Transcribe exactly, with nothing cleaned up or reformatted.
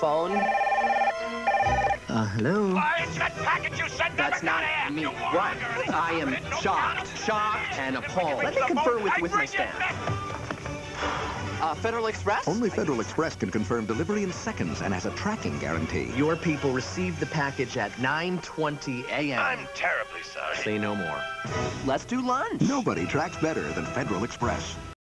phone? Uh, hello? Why is that package you sent? That's not me. What? I am shocked. Shocked and appalled. Let me confer with, with my staff. Uh, Federal Express? Only Federal Express can confirm delivery in seconds and has a tracking guarantee. Your people received the package at nine twenty a m I'm terribly sorry. Say no more. Let's do lunch. Nobody tracks better than Federal Express.